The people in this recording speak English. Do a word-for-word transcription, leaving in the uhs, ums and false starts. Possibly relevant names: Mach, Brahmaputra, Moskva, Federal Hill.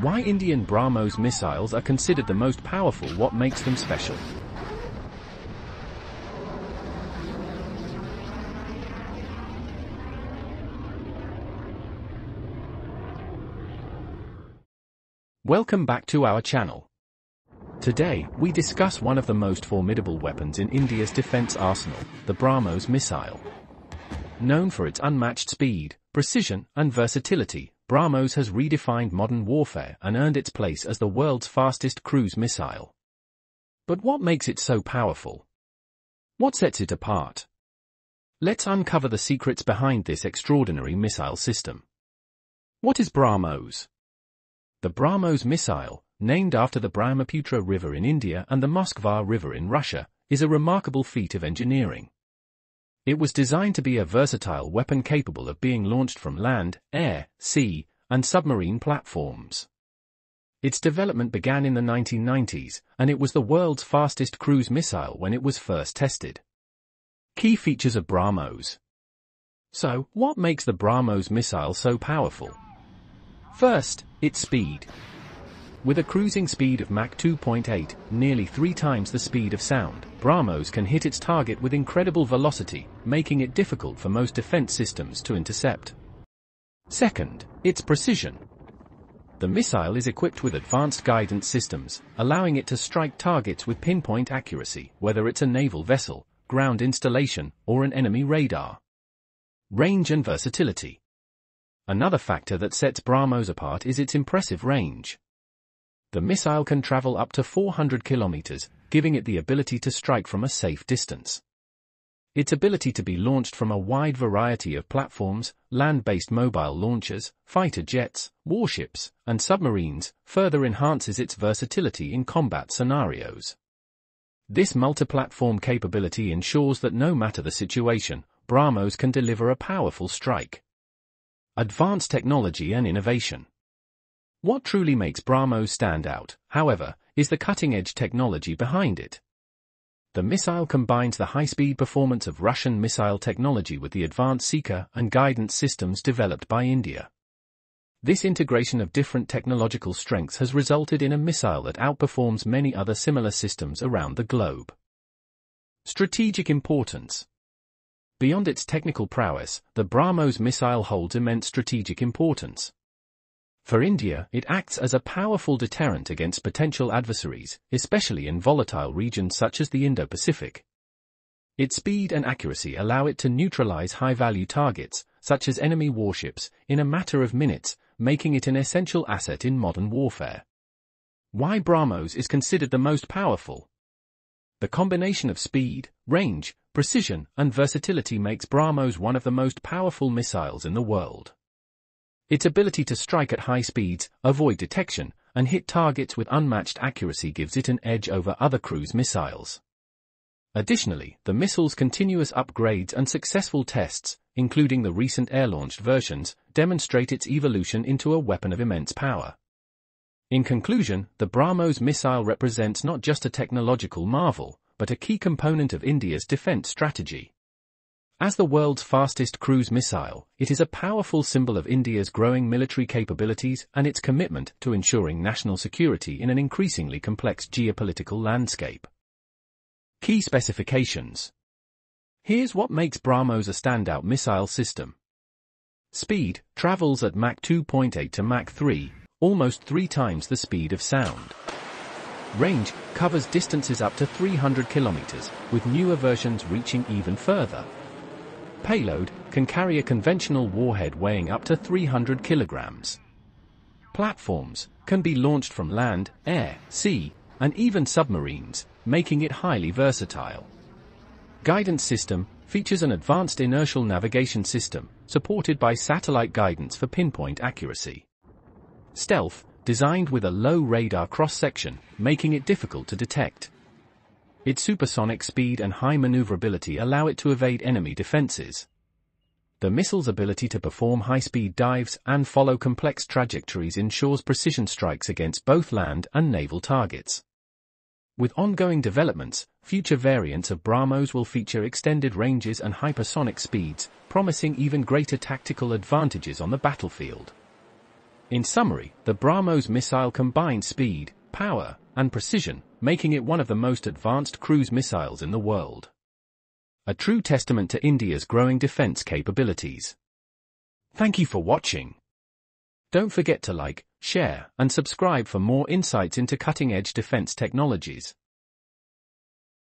Why Indian BrahMos missiles are considered the most powerful? What makes them special? Welcome back to our channel. Today, we discuss one of the most formidable weapons in India's defense arsenal, the BrahMos missile. Known for its unmatched speed, precision, and versatility, BrahMos has redefined modern warfare and earned its place as the world's fastest cruise missile. But what makes it so powerful? What sets it apart? Let's uncover the secrets behind this extraordinary missile system. What is BrahMos? The BrahMos missile, named after the Brahmaputra River in India and the Moskva River in Russia, is a remarkable feat of engineering. It was designed to be a versatile weapon capable of being launched from land, air, sea, and submarine platforms. Its development began in the nineteen nineties, and it was the world's fastest cruise missile when it was first tested. Key features of BrahMos. So, what makes the BrahMos missile so powerful? First, its speed. With a cruising speed of Mach two point eight, nearly three times the speed of sound, BrahMos can hit its target with incredible velocity, making it difficult for most defense systems to intercept. Second, its precision. The missile is equipped with advanced guidance systems, allowing it to strike targets with pinpoint accuracy, whether it's a naval vessel, ground installation, or an enemy radar. Range and versatility. Another factor that sets BrahMos apart is its impressive range. The missile can travel up to four hundred kilometers, giving it the ability to strike from a safe distance. Its ability to be launched from a wide variety of platforms, land-based mobile launchers, fighter jets, warships, and submarines, further enhances its versatility in combat scenarios. This multi-platform capability ensures that no matter the situation, BrahMos can deliver a powerful strike. Advanced technology and innovation. What truly makes BrahMos stand out, however, is the cutting-edge technology behind it. The missile combines the high-speed performance of Russian missile technology with the advanced seeker and guidance systems developed by India. This integration of different technological strengths has resulted in a missile that outperforms many other similar systems around the globe. Strategic importance. Beyond its technical prowess, the BrahMos missile holds immense strategic importance. For India, it acts as a powerful deterrent against potential adversaries, especially in volatile regions such as the Indo-Pacific. Its speed and accuracy allow it to neutralize high-value targets, such as enemy warships, in a matter of minutes, making it an essential asset in modern warfare. Why BrahMos is considered the most powerful? The combination of speed, range, precision, and versatility makes BrahMos one of the most powerful missiles in the world. Its ability to strike at high speeds, avoid detection, and hit targets with unmatched accuracy gives it an edge over other cruise missiles. Additionally, the missile's continuous upgrades and successful tests, including the recent air-launched versions, demonstrate its evolution into a weapon of immense power. In conclusion, the BrahMos missile represents not just a technological marvel, but a key component of India's defense strategy. As the world's fastest cruise missile, it is a powerful symbol of India's growing military capabilities and its commitment to ensuring national security in an increasingly complex geopolitical landscape. Key specifications. Here's what makes BrahMos a standout missile system. Speed, travels at Mach two point eight to Mach three, almost three times the speed of sound. Range, covers distances up to three hundred kilometers, with newer versions reaching even further. Payload, can carry a conventional warhead weighing up to three hundred kilograms. Platforms, can be launched from land, air, sea, and even submarines, making it highly versatile. Guidance system, features an advanced inertial navigation system, supported by satellite guidance for pinpoint accuracy. Stealth, designed with a low radar cross-section, making it difficult to detect. Its supersonic speed and high maneuverability allow it to evade enemy defenses. The missile's ability to perform high-speed dives and follow complex trajectories ensures precision strikes against both land and naval targets. With ongoing developments, future variants of BrahMos will feature extended ranges and hypersonic speeds, promising even greater tactical advantages on the battlefield. In summary, the BrahMos missile combines speed, power, and precision, making it one of the most advanced cruise missiles in the world. A true testament to India's growing defense capabilities. Thank you for watching. Don't forget to like, share, and subscribe for more insights into cutting-edge defense technologies.